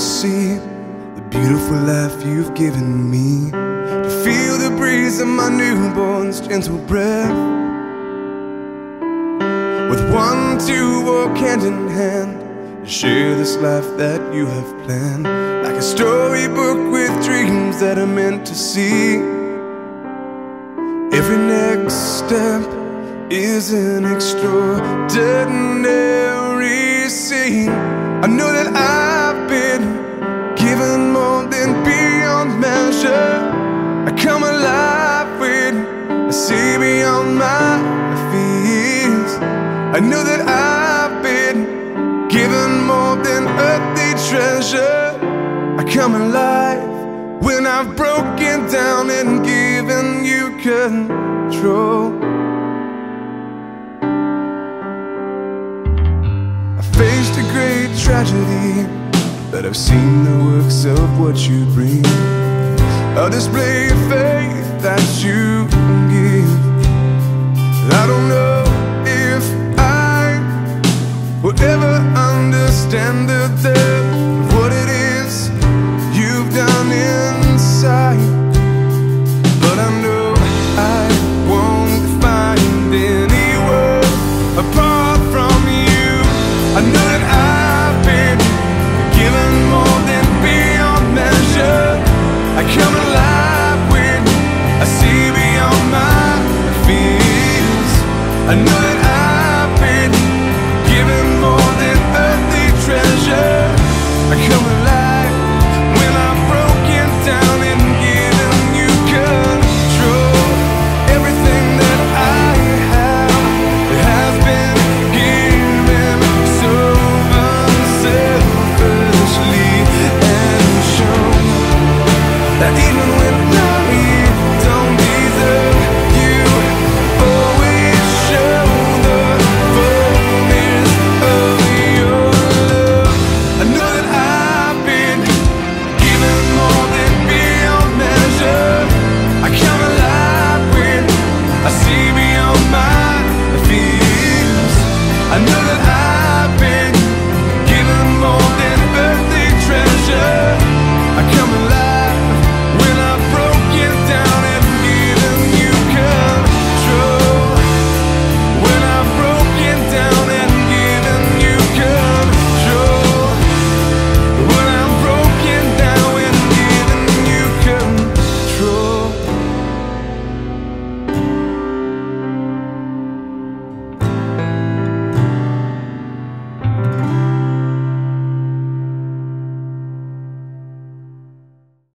see the beautiful life you've given me, to feel the breeze of my newborn's gentle breath. With one to walk hand in hand and share this life that you have planned, like a storybook with dreams that are meant to see. Every next step is an extraordinary scene. I know that I've been given more than beyond measure. I come alive when I see beyond my fears. I know that I've been given more than earthly treasure. I come alive when I've broken down and given you control. Faced a great tragedy, but I've seen the works of what you bring. I'll display your faith that you give. I don't know if I will ever understand the depth of what it is you've done inside, but I know I won't find any word apart. I know that I've been given more than beyond measure. I come alive when I see beyond my fears. I know that I've been given more than earthly treasure. I come alive when I've broken down and given you control. Everything that I have, it has been given unselfishly and shown that even